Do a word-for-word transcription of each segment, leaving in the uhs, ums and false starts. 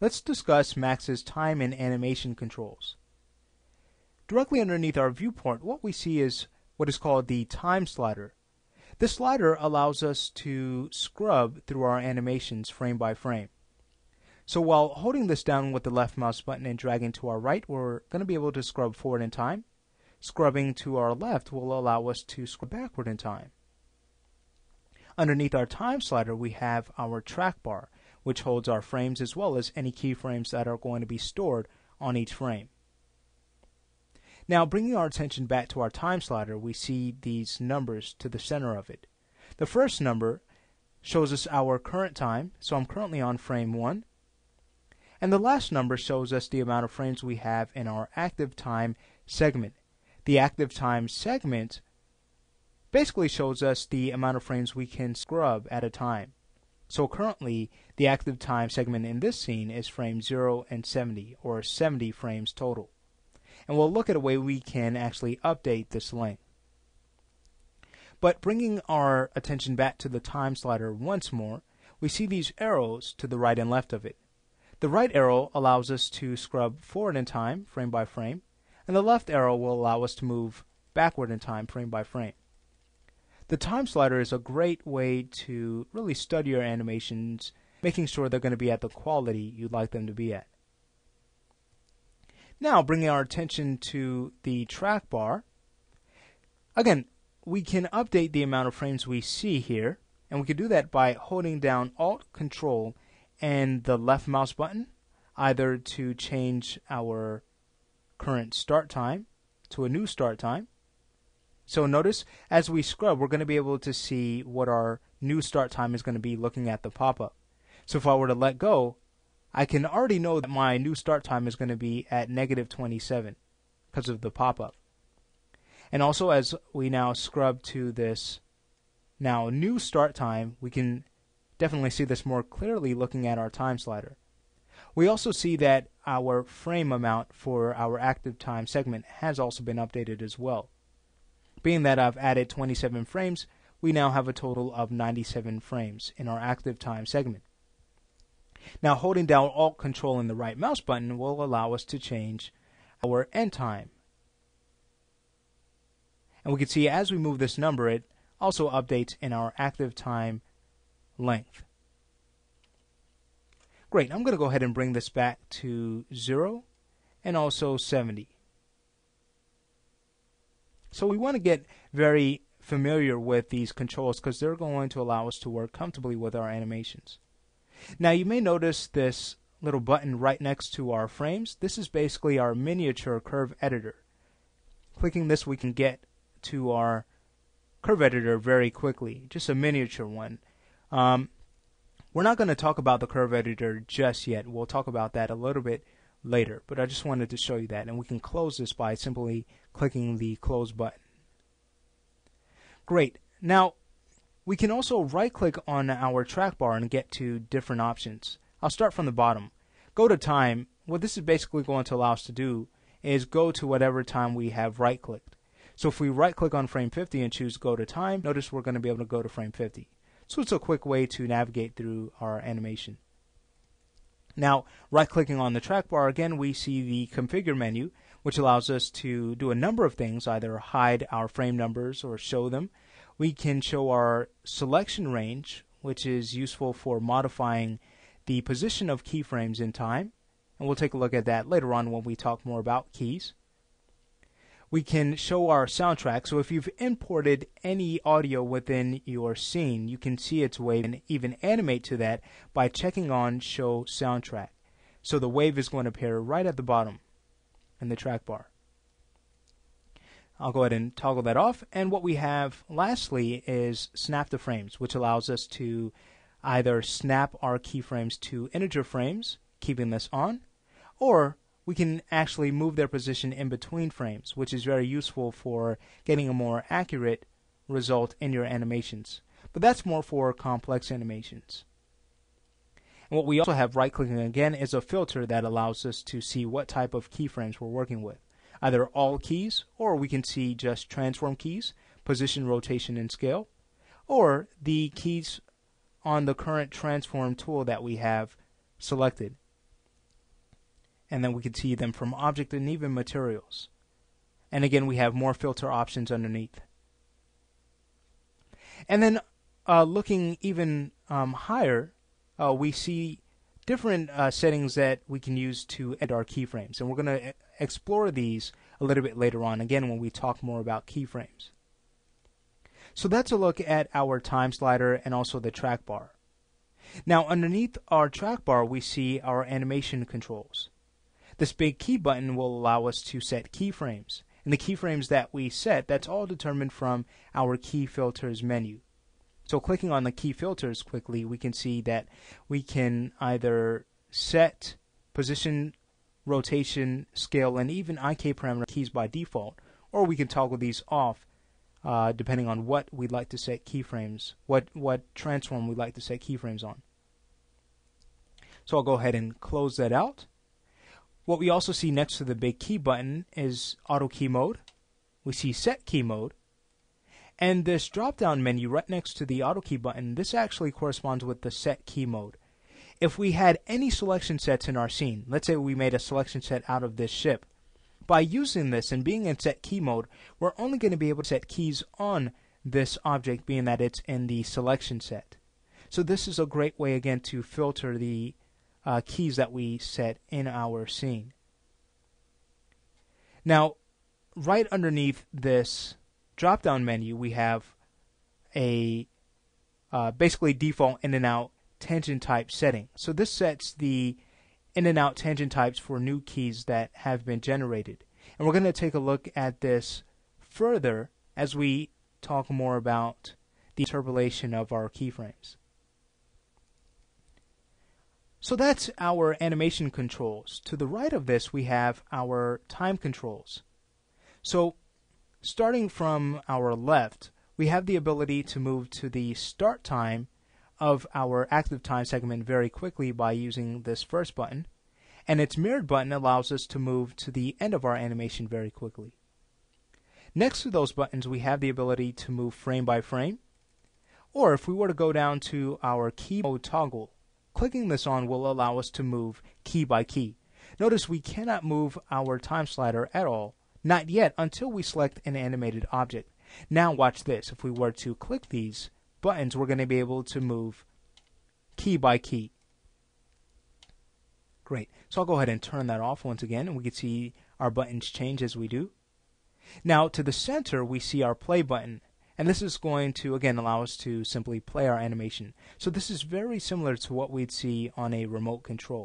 Let's discuss Max's time and animation controls. Directly underneath our viewport, what we see is what is called the time slider. This slider allows us to scrub through our animations frame by frame. So while holding this down with the left mouse button and dragging to our right, we're going to be able to scrub forward in time. Scrubbing to our left will allow us to scrub backward in time. Underneath our time slider, we have our track bar, which holds our frames as well as any keyframes that are going to be stored on each frame. Now, bringing our attention back to our time slider, we see these numbers to the center of it. The first number shows us our current time, so I'm currently on frame one. And the last number shows us the amount of frames we have in our active time segment. The active time segment basically shows us the amount of frames we can scrub at a time. So currently, the active time segment in this scene is frame zero and seventy, or seventy frames total. And we'll look at a way we can actually update this length. But bringing our attention back to the time slider once more, we see these arrows to the right and left of it. The right arrow allows us to scrub forward in time, frame by frame, and the left arrow will allow us to move backward in time, frame by frame. The time slider is a great way to really study your animations, making sure they're going to be at the quality you'd like them to be at. Now, bringing our attention to the track bar. Again, we can update the amount of frames we see here, and we can do that by holding down Alt-Control and the left mouse button, either to change our current start time to a new start time. So notice, as we scrub, we're going to be able to see what our new start time is going to be looking at the pop-up. So if I were to let go, I can already know that my new start time is going to be at negative twenty-seven because of the pop-up. And also, as we now scrub to this now new start time, we can definitely see this more clearly looking at our time slider. We also see that our frame amount for our active time segment has also been updated as well. Being that I've added twenty-seven frames, we now have a total of ninety-seven frames in our active time segment. Now, holding down Alt-Control and the right mouse button will allow us to change our end time. And we can see as we move this number, it also updates in our active time length. Great, I'm going to go ahead and bring this back to zero and also seventy. So we want to get very familiar with these controls because they're going to allow us to work comfortably with our animations. Now, you may notice this little button right next to our frames. This is basically our miniature curve editor. Clicking this, we can get to our curve editor very quickly, just a miniature one. Um, we're not going to talk about the curve editor just yet. We'll talk about that a little bit later, but I just wanted to show you that, and we can close this by simply clicking the close button. Great. Now, we can also right-click on our track bar and get to different options. I'll start from the bottom. Go to time. What this is basically going to allow us to do is go to whatever time we have right-clicked. So if we right-click on frame fifty and choose go to time, notice we're going to be able to go to frame fifty. So it's a quick way to navigate through our animation. Now, right-clicking on the track bar, again, we see the configure menu, which allows us to do a number of things, either hide our frame numbers or show them. We can show our selection range, which is useful for modifying the position of keyframes in time, and we'll take a look at that later on when we talk more about keys. We can show our soundtrack, so if you've imported any audio within your scene, you can see its wave and even animate to that by checking on Show Soundtrack. So the wave is going to appear right at the bottom in the track bar. I'll go ahead and toggle that off, and what we have lastly is Snap to Frames, which allows us to either snap our keyframes to integer frames, keeping this on, or we can actually move their position in between frames, which is very useful for getting a more accurate result in your animations. But that's more for complex animations. And what we also have right-clicking again is a filter that allows us to see what type of keyframes we're working with. Either all keys, or we can see just transform keys, position, rotation, and scale, or the keys on the current transform tool that we have selected. and then we can see them from object and even materials. And again, we have more filter options underneath. And then uh, looking even um, higher, uh, we see different uh, settings that we can use to edit our keyframes. And we're going to explore these a little bit later on, again, when we talk more about keyframes. So that's a look at our time slider and also the track bar. Now, underneath our track bar, we see our animation controls. This big key button will allow us to set keyframes. And the keyframes that we set, that's all determined from our key filters menu. So clicking on the key filters quickly, we can see that we can either set position, rotation, scale, and even I K parameter keys by default, or we can toggle these off uh, depending on what we'd like to set keyframes, what, what transform we'd like to set keyframes on. So I'll go ahead and close that out. What we also see next to the big key button is auto key mode. We see set key mode. And this drop down menu right next to the auto key button, this actually corresponds with the set key mode. If we had any selection sets in our scene, let's say we made a selection set out of this ship, by using this and being in set key mode, we're only going to be able to set keys on this object, being that it's in the selection set. So this is a great way, again, to filter the Uh, keys that we set in our scene. Now, right underneath this drop-down menu, we have a uh, basically default in and out tangent type setting. So this sets the in and out tangent types for new keys that have been generated. And we're going to take a look at this further as we talk more about the interpolation of our keyframes. So that's our animation controls. To the right of this, we have our time controls. So starting from our left, we have the ability to move to the start time of our active time segment very quickly by using this first button. And its mirrored button allows us to move to the end of our animation very quickly. Next to those buttons, we have the ability to move frame by frame. Or if we were to go down to our key mode toggle, clicking this on will allow us to move key by key. Notice we cannot move our time slider at all, not yet, until we select an animated object. Now watch this. If we were to click these buttons, we're going to be able to move key by key. Great. So I'll go ahead and turn that off once again, and we can see our buttons change as we do. Now to the center, we see our play button. And this is going to, again, allow us to simply play our animation. So this is very similar to what we'd see on a remote control.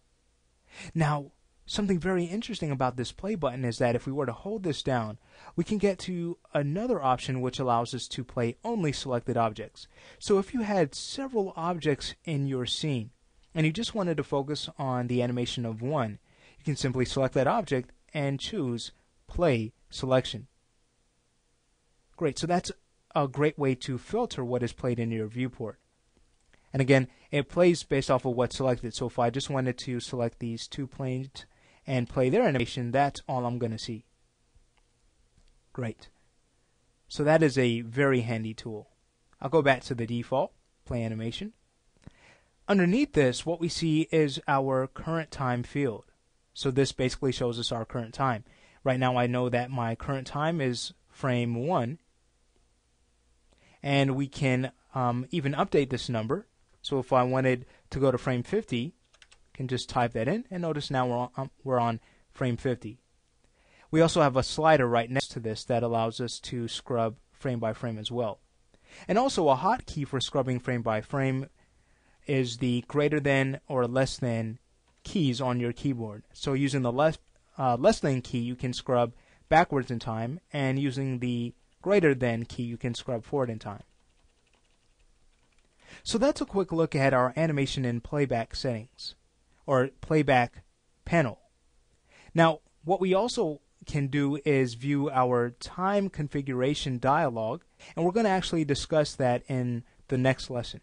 Now, something very interesting about this play button is that if we were to hold this down, we can get to another option which allows us to play only selected objects. So if you had several objects in your scene and you just wanted to focus on the animation of one, you can simply select that object and choose Play Selection. Great, so that's a great way to filter what is played in your viewport. And again, it plays based off of what's selected. So if I just wanted to select these two planes and play their animation, that's all I'm going to see. Great. So that is a very handy tool. I'll go back to the default, play animation. Underneath this, what we see is our current time field. So this basically shows us our current time. Right now I know that my current time is frame one. And we can um, even update this number. So if I wanted to go to frame fifty, can just type that in, and notice now we're on, um, we're on frame fifty. We also have a slider right next to this that allows us to scrub frame by frame as well. And also a hotkey for scrubbing frame by frame is the greater than or less than keys on your keyboard. So using the less, uh, less than key, you can scrub backwards in time, and using the greater than key, you can scrub forward in time. So that's a quick look at our animation and playback settings, or playback panel. Now, what we also can do is view our time configuration dialog, and we're going to actually discuss that in the next lesson.